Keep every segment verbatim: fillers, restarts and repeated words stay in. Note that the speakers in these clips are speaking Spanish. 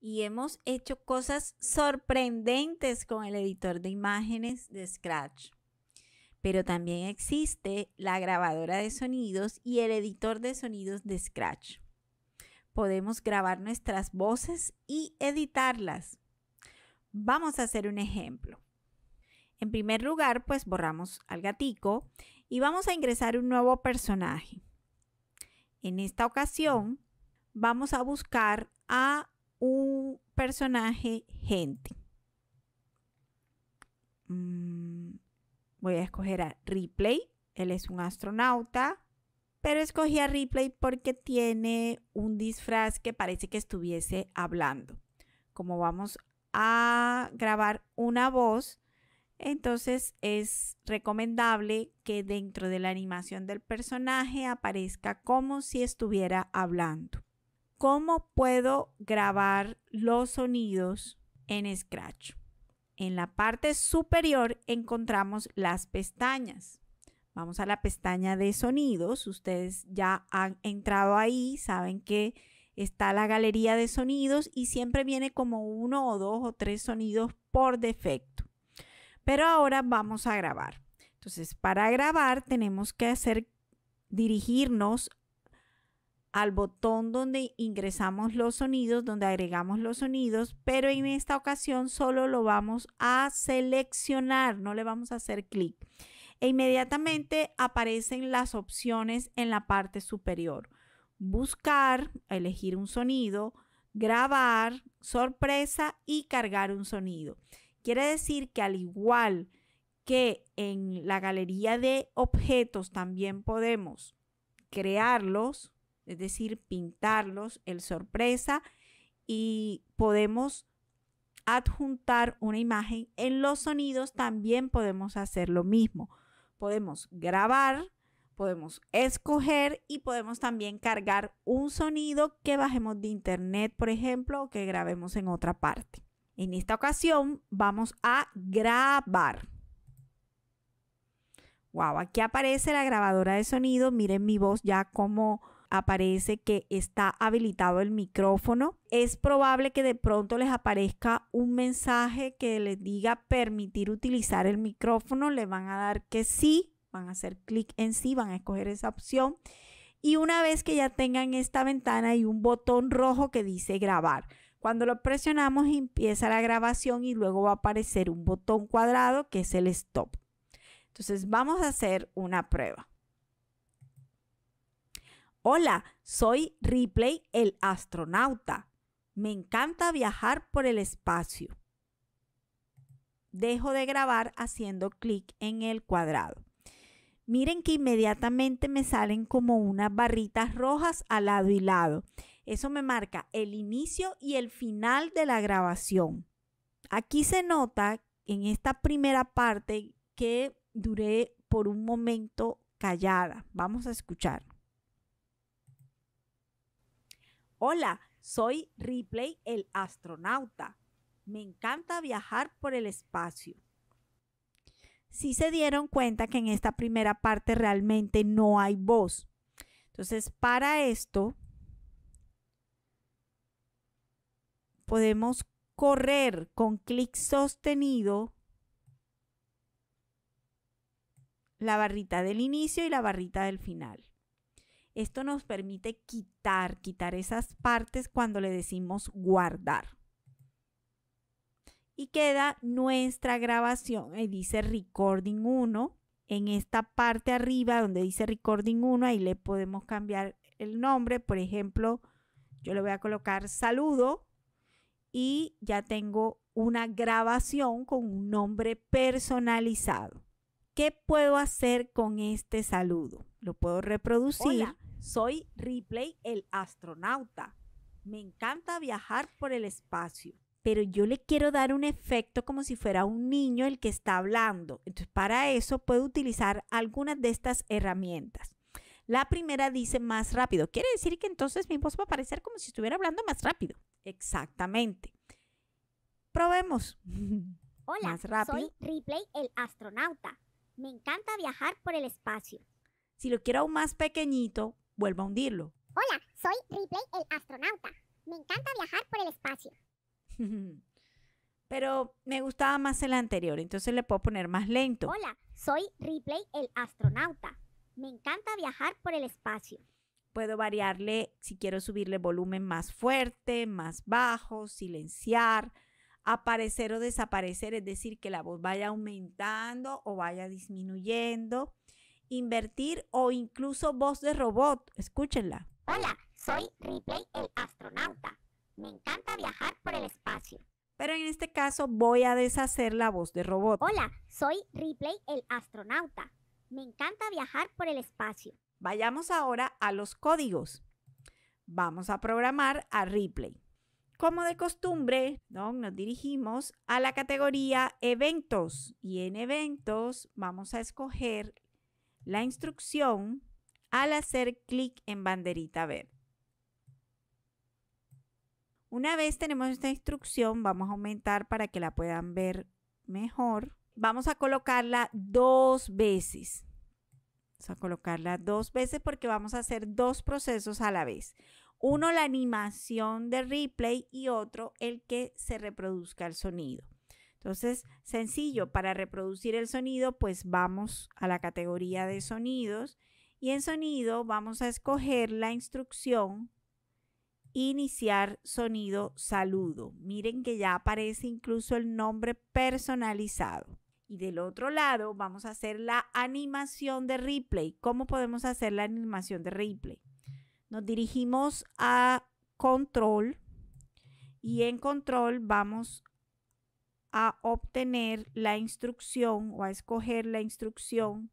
y hemos hecho cosas sorprendentes con el editor de imágenes de Scratch. Pero también existe la grabadora de sonidos y el editor de sonidos de Scratch. Podemos grabar nuestras voces y editarlas. Vamos a hacer un ejemplo. En primer lugar, pues borramos al gatico y vamos a ingresar un nuevo personaje. En esta ocasión, vamos a buscar a un personaje gente. Voy a escoger a Ripley. Él es un astronauta, pero escogí a Ripley porque tiene un disfraz que parece que estuviese hablando. Como vamos a grabar una voz, entonces es recomendable que dentro de la animación del personaje aparezca como si estuviera hablando. ¿Cómo puedo grabar los sonidos en Scratch? En la parte superior encontramos las pestañas. Vamos a la pestaña de sonidos. Ustedes ya han entrado ahí, saben que está la galería de sonidos y siempre viene como uno o dos o tres sonidos por defecto. Pero ahora vamos a grabar. Entonces, para grabar tenemos que hacer dirigirnos al botón donde ingresamos los sonidos, donde agregamos los sonidos, pero en esta ocasión solo lo vamos a seleccionar, no le vamos a hacer clic. E inmediatamente aparecen las opciones en la parte superior. Buscar, elegir un sonido, grabar, sorpresa y cargar un sonido. Quiere decir que al igual que en la galería de objetos también podemos crearlos, es decir, pintarlos, el sorpresa, y podemos adjuntar una imagen. En los sonidos también podemos hacer lo mismo. Podemos grabar, podemos escoger y podemos también cargar un sonido que bajemos de internet, por ejemplo, o que grabemos en otra parte. En esta ocasión vamos a grabar. Wow, aquí aparece la grabadora de sonido. Miren mi voz ya como aparece que está habilitado el micrófono. Es probable que de pronto les aparezca un mensaje que les diga permitir utilizar el micrófono. Le van a dar que sí, van a hacer clic en sí, van a escoger esa opción. Y una vez que ya tengan esta ventana hay un botón rojo que dice grabar. Cuando lo presionamos empieza la grabación y luego va a aparecer un botón cuadrado que es el stop. Entonces vamos a hacer una prueba. Hola, soy Ripley, el astronauta. Me encanta viajar por el espacio. Dejo de grabar haciendo clic en el cuadrado. Miren que inmediatamente me salen como unas barritas rojas al lado y lado. Eso me marca el inicio y el final de la grabación. Aquí se nota en esta primera parte que duré por un momento callada. Vamos a escuchar. Hola, soy Ripley, el astronauta. Me encanta viajar por el espacio. Si se dieron cuenta que en esta primera parte realmente no hay voz. Entonces, para esto podemos correr con clic sostenido la barrita del inicio y la barrita del final. Esto nos permite quitar, quitar esas partes cuando le decimos guardar. Y queda nuestra grabación. Ahí dice Recording uno. En esta parte arriba donde dice Recording uno, ahí le podemos cambiar el nombre. Por ejemplo, yo le voy a colocar saludo. Y ya tengo una grabación con un nombre personalizado. ¿Qué puedo hacer con este saludo? Lo puedo reproducir. Hola, soy Ripley, el astronauta. Me encanta viajar por el espacio. Pero yo le quiero dar un efecto como si fuera un niño el que está hablando. Entonces, para eso puedo utilizar algunas de estas herramientas. La primera dice más rápido. Quiere decir que entonces mi voz va a parecer como si estuviera hablando más rápido. Exactamente. Probemos. Hola, soy Ripley, el astronauta. Me encanta viajar por el espacio. Si lo quiero aún más pequeñito, vuelvo a hundirlo. Hola, soy Ripley, el astronauta. Me encanta viajar por el espacio. Pero me gustaba más el anterior, entonces le puedo poner más lento. Hola, soy Ripley el astronauta. Me encanta viajar por el espacio. Puedo variarle si quiero subirle volumen más fuerte, más bajo, silenciar, aparecer o desaparecer, es decir, que la voz vaya aumentando o vaya disminuyendo, invertir o incluso voz de robot. Escúchenla. Hola, soy Ripley el astronauta. Me encanta viajar por el espacio. Pero en este caso voy a deshacer la voz de robot. Hola, soy Ripley el astronauta. Me encanta viajar por el espacio. Vayamos ahora a los códigos. Vamos a programar a Ripley. Como de costumbre, ¿no? Nos dirigimos a la categoría Eventos. Y en Eventos vamos a escoger la instrucción al hacer clic en banderita verde. Una vez tenemos esta instrucción, vamos a aumentar para que la puedan ver mejor. Vamos a colocarla dos veces. Vamos a colocarla dos veces porque vamos a hacer dos procesos a la vez. Uno, la animación de replay y otro, el que se reproduzca el sonido. Entonces, sencillo, para reproducir el sonido, pues vamos a la categoría de sonidos y en sonido vamos a escoger la instrucción iniciar sonido saludo. Miren que ya aparece incluso el nombre personalizado. Y del otro lado vamos a hacer la animación de replay. ¿Cómo podemos hacer la animación de replay? Nos dirigimos a control y en control vamos a obtener la instrucción o a escoger la instrucción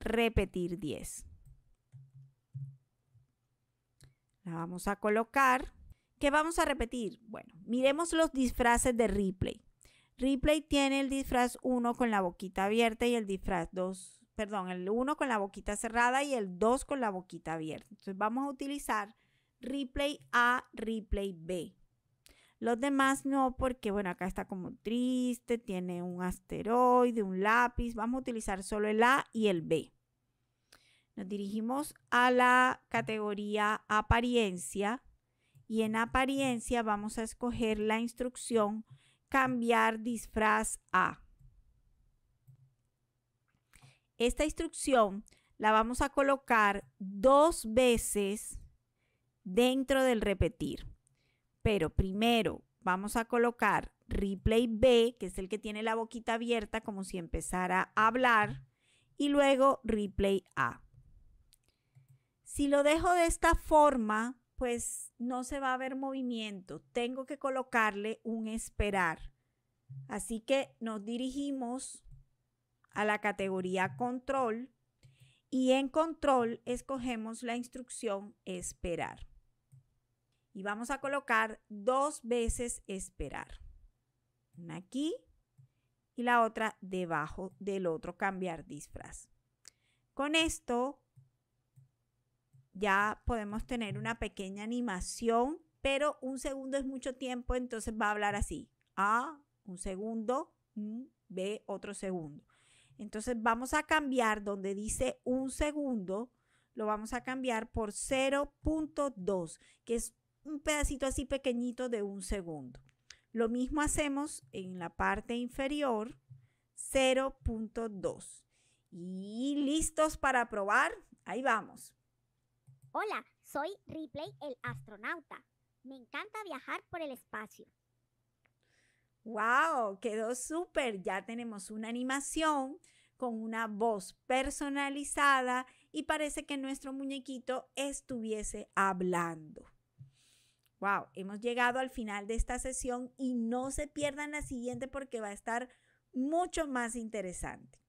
repetir diez. La vamos a colocar. ¿Qué vamos a repetir? Bueno, miremos los disfraces de replay. Replay tiene el disfraz uno con la boquita abierta y el disfraz dos, perdón, el uno con la boquita cerrada y el dos con la boquita abierta. Entonces vamos a utilizar Replay A, Replay B. Los demás no, porque bueno, acá está como triste, tiene un asteroide, un lápiz. Vamos a utilizar solo el A y el B. Nos dirigimos a la categoría Apariencia y en Apariencia vamos a escoger la instrucción Cambiar disfraz A. Esta instrucción la vamos a colocar dos veces dentro del repetir. Pero primero vamos a colocar replay B, que es el que tiene la boquita abierta como si empezara a hablar, y luego replay A. Si lo dejo de esta forma, pues no se va a ver movimiento. Tengo que colocarle un esperar. Así que nos dirigimos a la categoría control y en control escogemos la instrucción esperar. Y vamos a colocar dos veces esperar. Una aquí y la otra debajo del otro cambiar disfraz. Con esto ya podemos tener una pequeña animación, pero un segundo es mucho tiempo, entonces va a hablar así. A, un segundo, B, otro segundo. Entonces vamos a cambiar donde dice un segundo, lo vamos a cambiar por cero punto dos, que es un pedacito así pequeñito de un segundo. Lo mismo hacemos en la parte inferior, cero punto dos. Y listos para probar, ahí vamos. Hola, soy Ripley el astronauta. Me encanta viajar por el espacio. ¡Wow! Quedó súper. Ya tenemos una animación con una voz personalizada y parece que nuestro muñequito estuviese hablando. ¡Wow! Hemos llegado al final de esta sesión y no se pierdan la siguiente porque va a estar mucho más interesante.